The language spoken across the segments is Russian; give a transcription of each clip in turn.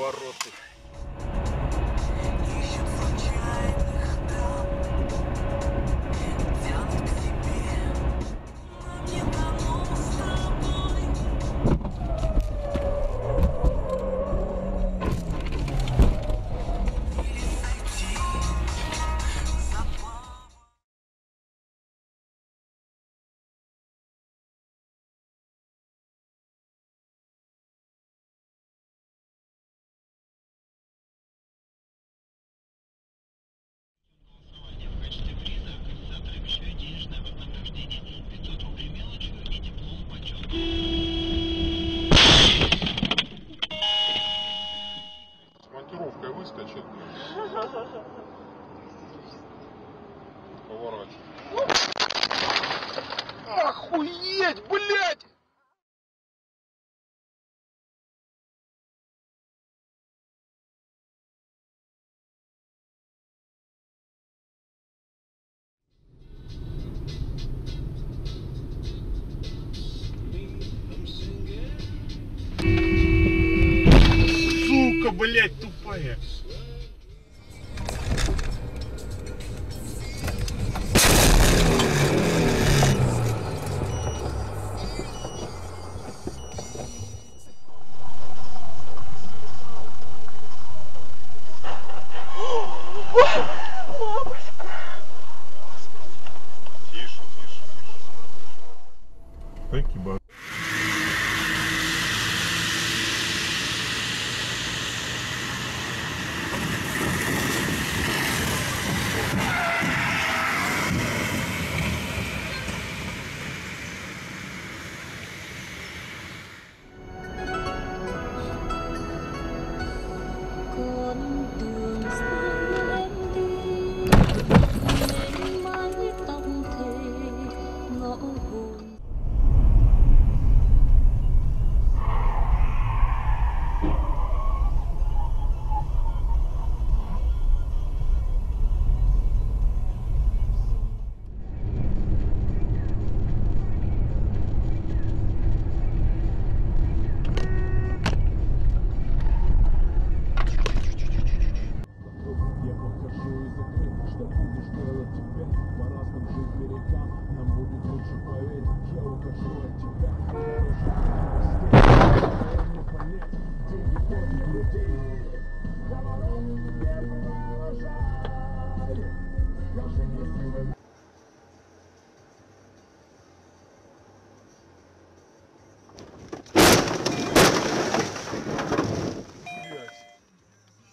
повороты. Выскочит. Поворачивай. Охуеть, блядь! Сука, блядь, тупая.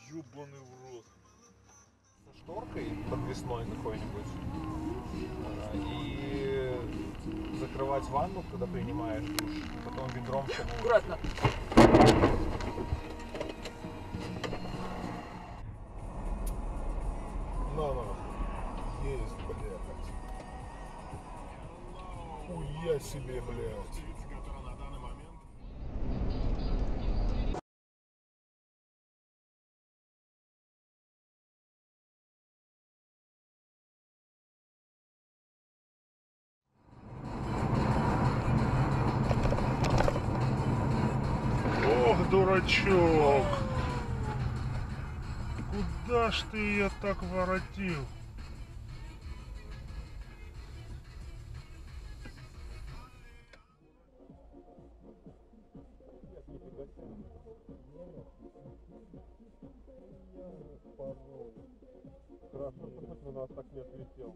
Ёбаный в рот. Со шторкой подвесной какой-нибудь. И закрывать ванну, когда принимаешь душ. Потом ведром все. Аккуратно. На. Есть, блядь. Хуя себе, блядь. Дурачок, куда ж ты ее так воротил? Хорошо, что хоть на нас так не отлетел.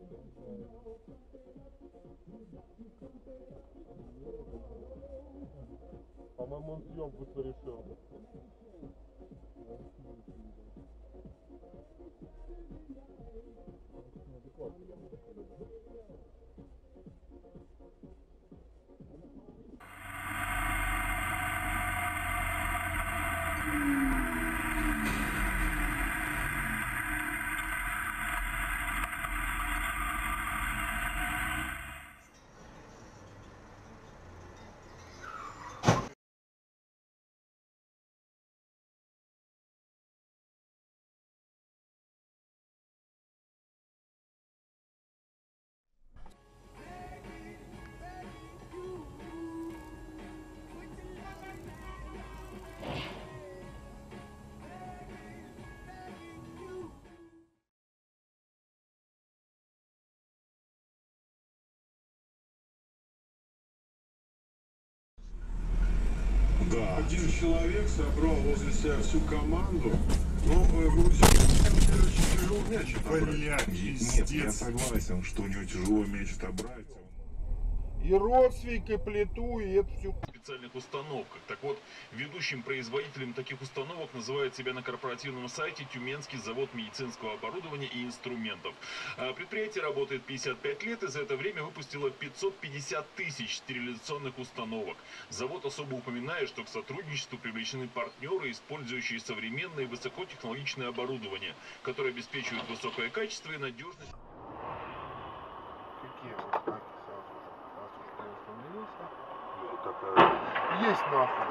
По-моему, он съемку совершил. один человек собрал возле себя всю команду, но тяжело меч отобрать. Нет, я согласен, что у него тяжело меч отобрать. И родственник, и плиту, и это все. Специальных установках. Так вот, ведущим производителем таких установок называет себя на корпоративном сайте Тюменский завод медицинского оборудования и инструментов. Предприятие работает 55 лет и за это время выпустило 550 тысяч стерилизационных установок. Завод особо упоминает, что к сотрудничеству привлечены партнеры, использующие современное высокотехнологичное оборудование, которое обеспечивает высокое качество и надежность. Есть нахуй.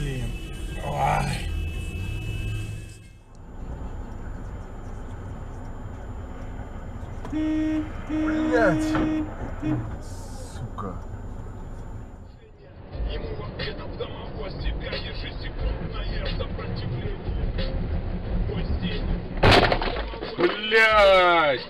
Блин. Ой. Блять. Сука. Ему это в домовости 5-6 секунд наезда противления. Блядь!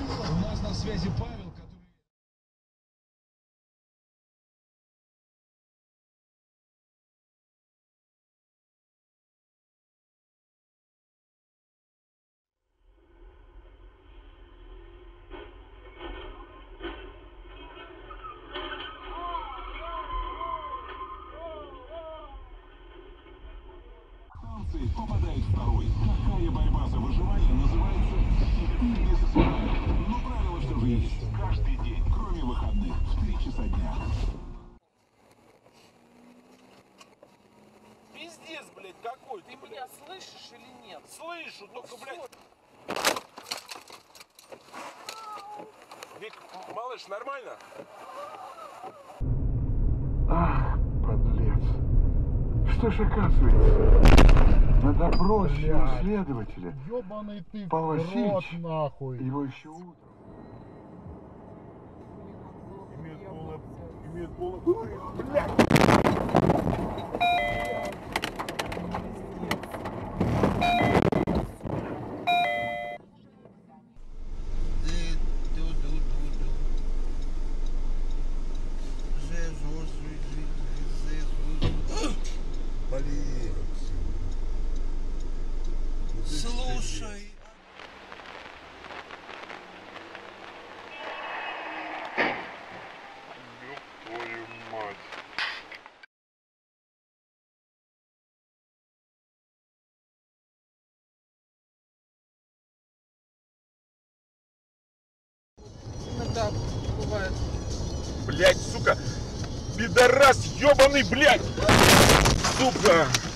У нас на связи Павел, который... Попадает второй. Такая борьба за выживание называется «Ты без сценария». Но правило все же есть. Каждый день, кроме выходных, в 3 часа дня. Пиздец, блядь, какой. Ты меня слышишь или нет? Слышу, только, блядь. Вик, малыш, нормально? Ах, подлец. Что ж оказывается? На добро следователя Павел Васильевич, его еще утром. Имеет полу... Блядь! Да, бывает. Блять, сука! Пидорас, ёбаный, блять! Сука!